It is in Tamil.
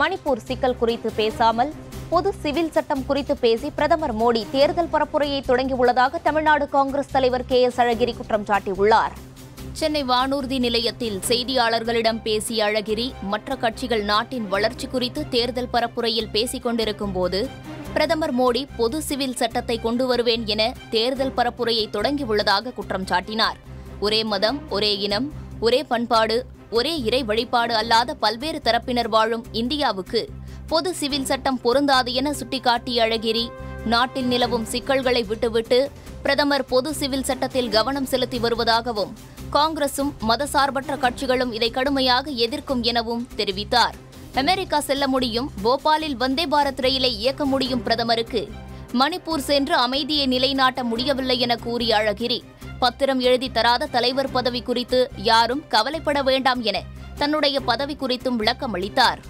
மணிப்பூர் சிக்கல் குறித்து பேசாமல் பொது சிவில் சட்டம் குறித்து பேசி பிரதமர் மோடி தேர்தல் பரப்புரையை தொடங்கியுள்ளதாக தமிழ்நாடு காங்கிரஸ் தலைவர் கே.எஸ். அழகிரி குற்றம் சாட்டியுள்ளார். சென்னை வானூர்தி நிலையத்தில் செய்தியாளர்களிடம் பேசிய அழகிரி, மற்ற கட்சிகள் நாட்டின் வளர்ச்சி குறித்து தேர்தல் பரப்புரையில் பேசிக் கொண்டிருக்கும் போது பிரதமர் மோடி பொது சிவில் சட்டத்தை கொண்டு வருவேன் என தேர்தல் பரப்புரையை தொடங்கியுள்ளதாக குற்றம் சாட்டினார். ஒரே மதம், ஒரே இனம், ஒரே பண்பாடு, ஒரே இறை வழிபாடு அல்லாத பல்வேறு தரப்பினர் வாழும் இந்தியாவுக்கு பொது சிவில் சட்டம் பொருந்தாது என சுட்டிக்காட்டிய அழகிரி, நாட்டில் நிலவும் சிக்கல்களை விட்டுவிட்டு பிரதமர் பொது சிவில் சட்டத்தில் கவனம் செலுத்தி வருவதாகவும் காங்கிரசும் மதசார்பற்ற கட்சிகளும் இதை கடுமையாக எதிர்க்கும் எனவும் தெரிவித்தார். அமெரிக்கா செல்ல முடியும், போபாலில் வந்தே பாரத் ரயிலை இயக்க முடியும் பிரதமருக்கு, மணிப்பூர் சென்று அமைதியை நிலைநாட்ட முடியவில்லை என கூறிய அழகிரி, பத்திரம் எழுதி தராத தலைவர் பதவி குறித்து யாரும் கவலைப்பட வேண்டாம் என தன்னுடைய பதவி குறித்தும் விளக்கமளித்தார்.